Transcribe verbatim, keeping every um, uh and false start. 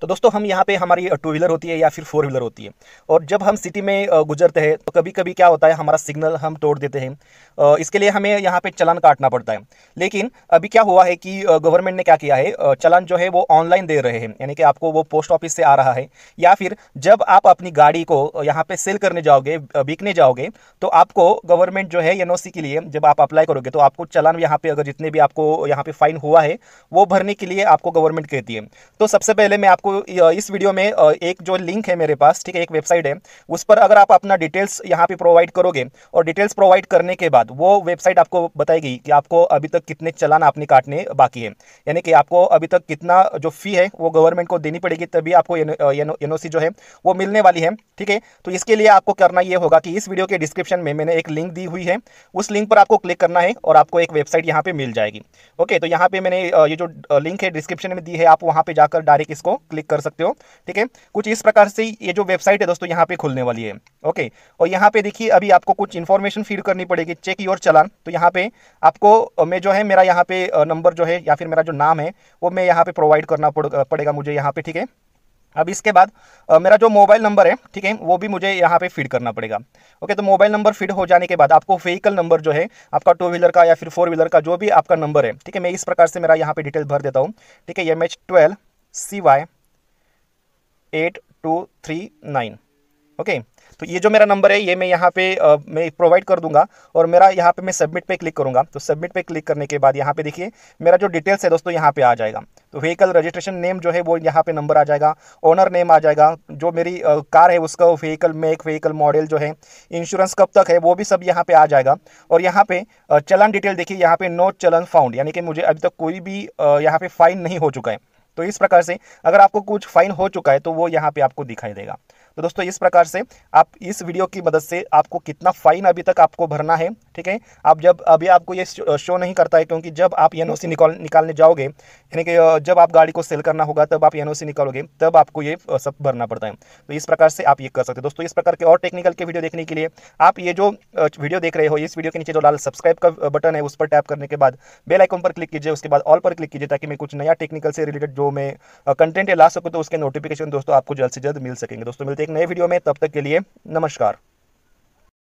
तो दोस्तों हम यहाँ पे हमारी टू व्हीलर होती है या फिर फोर व्हीलर होती है, और जब हम सिटी में गुजरते हैं तो कभी कभी क्या होता है हमारा सिग्नल हम तोड़ देते हैं, इसके लिए हमें यहाँ पे चालान काटना पड़ता है। लेकिन अभी क्या हुआ है कि गवर्नमेंट ने क्या किया है, चालान जो है वो ऑनलाइन दे रहे हैं, यानी कि आपको वो पोस्ट ऑफिस से आ रहा है, या फिर जब आप अपनी गाड़ी को यहाँ पर सेल करने जाओगे, बिकने जाओगे, तो आपको गवर्नमेंट जो है एन ओ सी के लिए जब आप अप्लाई करोगे तो आपको चालान यहाँ पर अगर जितने भी आपको यहाँ पर फाइन हुआ है वो भरने के लिए आपको गवर्नमेंट कहती है। तो सबसे पहले मैं आपको इस वीडियो में एक जो लिंक है मेरे पास, ठीक है, एक वेबसाइट है, उस पर अगर आप अपना डिटेल्स यहाँ पे प्रोवाइड करोगे और डिटेल्स प्रोवाइड करने के बाद वो वेबसाइट आपको बताएगी कि आपको अभी तक कितने चालान आपने काटने बाकी है, यानी कि आपको अभी तक कितना जो फी है वो गवर्नमेंट को देनी पड़ेगी, तभी आपको एनओसी जो है वो मिलने वाली है। ठीक है, तो इसके लिए आपको करना ये होगा कि इस वीडियो के डिस्क्रिप्शन में मैंने एक लिंक दी हुई है, उस लिंक पर आपको क्लिक करना है और आपको एक वेबसाइट यहाँ पर मिल जाएगी। ओके, तो यहाँ पर मैंने ये जो लिंक है डिस्क्रिप्शन में दी है, आप वहाँ पर जाकर डायरेक्ट इसको क्लिक कर सकते हो। ठीक है, कुछ इस प्रकार से ये जो वेबसाइट है दोस्तों यहाँ पे खुलने वाली है। ओके, और यहाँ पे देखिए अभी आपको कुछ इन्फॉर्मेशन फीड करनी पड़ेगी, चेक योर चालान। तो यहाँ पे आपको मैं जो है मेरा यहाँ पे नंबर जो है या फिर मेरा जो नाम है वो मैं यहाँ पे प्रोवाइड करना पड़ेगा मुझे यहाँ पे। ठीक है, अब इसके बाद मेरा जो मोबाइल नंबर है, ठीक है, वो भी मुझे यहाँ पे फीड करना पड़ेगा। ओके, तो मोबाइल नंबर फीड हो जाने के बाद आपको व्हीकल नंबर जो है आपका टू व्हीलर का या फिर फोर व्हीलर का जो भी आपका नंबर है, ठीक है, मैं इस प्रकार से मेरा यहाँ पे डिटेल भर देता हूँ। ठीक है, M H twelve C Y eight two three nine. Okay, तो ये जो मेरा नंबर है ये मैं यहाँ पे आ, मैं प्रोवाइड कर दूंगा और मेरा यहाँ पे मैं सबमिट पे क्लिक करूँगा। तो सबमिट पे क्लिक करने के बाद यहाँ पे देखिए मेरा जो डिटेल्स है दोस्तों यहाँ पे आ जाएगा। तो व्हीकल रजिस्ट्रेशन नेम जो है वो यहाँ पे नंबर आ जाएगा, ओनर नेम आ जाएगा, जो मेरी आ, कार है उसका व्हीकल मेक, व्हीकल मॉडल जो है, इंश्योरेंस कब तक है वो भी सब यहाँ पे आ जाएगा। और यहाँ पे चलान डिटेल देखिए, यहाँ पे नो चलान फाउंड, यानी कि मुझे अभी तक कोई भी यहाँ पे फाइन नहीं हो चुका है। तो इस प्रकार से अगर आपको कुछ फाइन हो चुका है तो वो यहाँ पे आपको दिखाई देगा। तो दोस्तों इस प्रकार से आप इस वीडियो की मदद से आपको कितना फाइन अभी तक आपको भरना है, ठीक है। आप जब अभी आपको ये शो नहीं करता है क्योंकि जब आप एनओसी निकाल निकालने जाओगे, यानी कि जब आप गाड़ी को सेल करना होगा तब आप एनओसी निकालोगे, तब आपको ये सब भरना पड़ता है। तो इस प्रकार से आप ये कर सकते हो दोस्तों। इस प्रकार के और टेक्निकल के वीडियो देखने के लिए आप ये जो वीडियो देख रहे हो, इस वीडियो के नीचे जो लाल सब्सक्राइब का बटन है उस पर टैप करने के बाद बेल आइकन पर क्लिक कीजिए, उसके बाद ऑल पर क्लिक कीजिए, ताकि मैं कुछ नया टेक्निकल से रिलेटेड जो मैं कंटेंट ला सकूँ तो उसके नोटिफिकेशन दोस्तों आपको जल्द से जल्द मिल सकेंगे। दोस्तों मिलते हैं एक नए वीडियो में, तब तक के लिए नमस्कार।